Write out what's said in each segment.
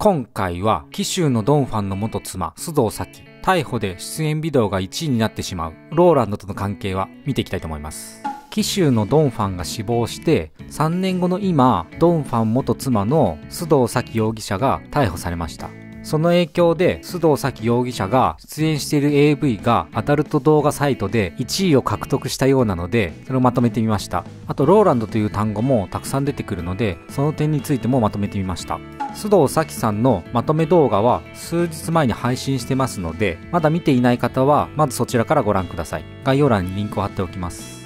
今回は紀州のドン・ファンの元妻須藤早貴、逮捕で出演ビデオが1位になってしまうローランドとの関係は見ていきたいと思います。紀州のドン・ファンが死亡して3年後の今、ドン・ファン元妻の須藤早貴容疑者が逮捕されました。その影響で須藤早貴容疑者が出演している AV がアダルト動画サイトで1位を獲得したようなので、それをまとめてみました。あとローランドという単語もたくさん出てくるので、その点についてもまとめてみました。須藤早貴さんのまとめ動画は数日前に配信してますので、まだ見ていない方はまずそちらからご覧ください。概要欄にリンクを貼っておきます。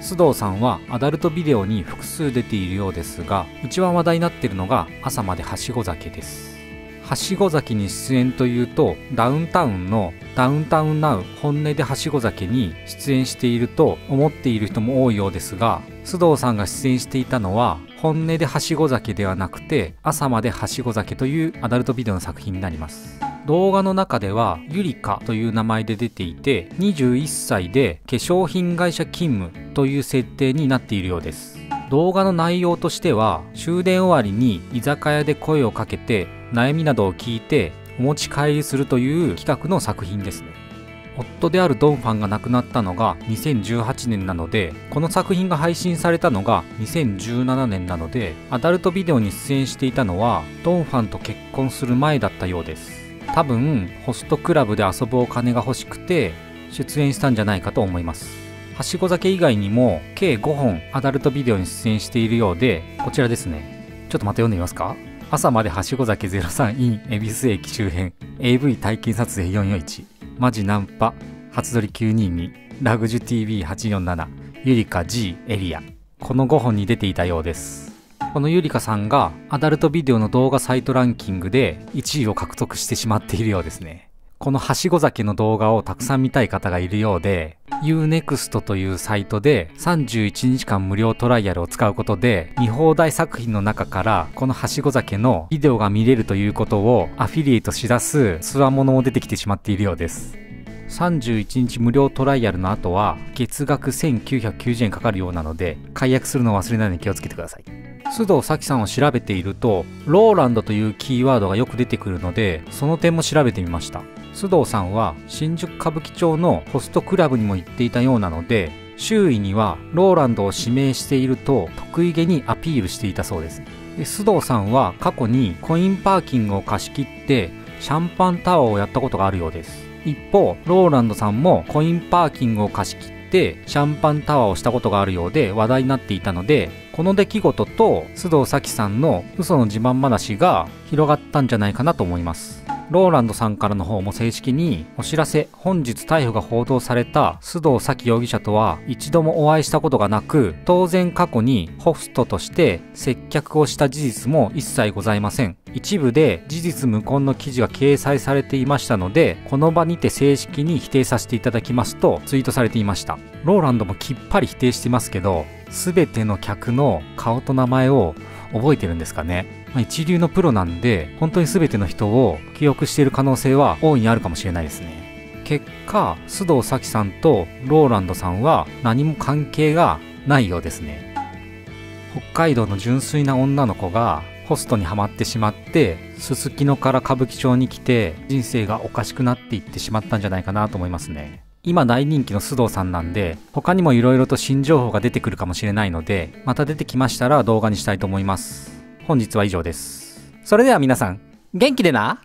須藤さんはアダルトビデオに複数出ているようですが、一番話題になっているのが朝まではしご酒です。はしご酒に出演というと、ダウンタウンのダウンタウンナウ本音ではしご酒に出演していると思っている人も多いようですが、須藤さんが出演していたのは本音ではしご酒ではなくて、朝まではしご酒というアダルトビデオの作品になります。動画の中ではゆりかという名前で出ていて、21歳で化粧品会社勤務という設定になっているようです。動画の内容としては、終電終わりに居酒屋で声をかけて悩みなどを聞いてお持ち帰りするという企画の作品ですね。夫であるドン・ファンが亡くなったのが2018年なので、この作品が配信されたのが2017年なので、アダルトビデオに出演していたのはドン・ファンと結婚する前だったようです。多分ホストクラブで遊ぶお金が欲しくて出演したんじゃないかと思います。はしご酒以外にも計5本アダルトビデオに出演しているようで、こちらですね。ちょっとまた読んでみますか。朝まではしご酒03 in 恵比寿駅周辺 AV 体験撮影441、マジナンパ初撮り922、ラグジュ TV847、ゆりか G エリア、この5本に出ていたようです。このゆりかさんがアダルトビデオの動画サイトランキングで1位を獲得してしまっているようですね。このはしご酒の動画をたくさん見たい方がいるようで、 U Next というサイトで31日間無料トライアルを使うことで、見放題作品の中からこのはしご酒のビデオが見れるということをアフィリエイトしだす強者も出てきてしまっているようです。31日無料トライアルの後は月額1990円かかるようなので、解約するのを忘れないように気をつけてください。須藤早貴さんを調べていると、ローランドというキーワードがよく出てくるので、その点も調べてみました。須藤さんは新宿歌舞伎町のホストクラブにも行っていたようなので、周囲にはローランドを指名していると得意げにアピールしていたそうです。で、須藤さんは過去にコインパーキングを貸し切ってシャンパンタワーをやったことがあるようです。一方、ローランドさんもコインパーキングを貸し切ってシャンパンタワーをしたことがあるようで話題になっていたので、この出来事と須藤早貴さんの嘘の自慢話が広がったんじゃないかなと思います。ローランドさんからの方も正式にお知らせ、本日逮捕が報道された須藤早貴容疑者とは一度もお会いしたことがなく、当然過去にホストとして接客をした事実も一切ございません。一部で事実無根の記事が掲載されていましたので、この場にて正式に否定させていただきますとツイートされていました。ローランドもきっぱり否定してますけど、全ての客の顔と名前を覚えてるんですかね。一流のプロなんで、本当に全ての人を記憶している可能性は大いにあるかもしれないですね。結果、須藤早貴さんとローランドさんは何も関係がないようですね。北海道の純粋な女の子がホストにはまってしまって、すすきのから歌舞伎町に来て人生がおかしくなっていってしまったんじゃないかなと思いますね。今大人気の須藤さんなんで、他にもいろいろと新情報が出てくるかもしれないので、また出てきましたら動画にしたいと思います。本日は以上です。それでは皆さん、元気でな。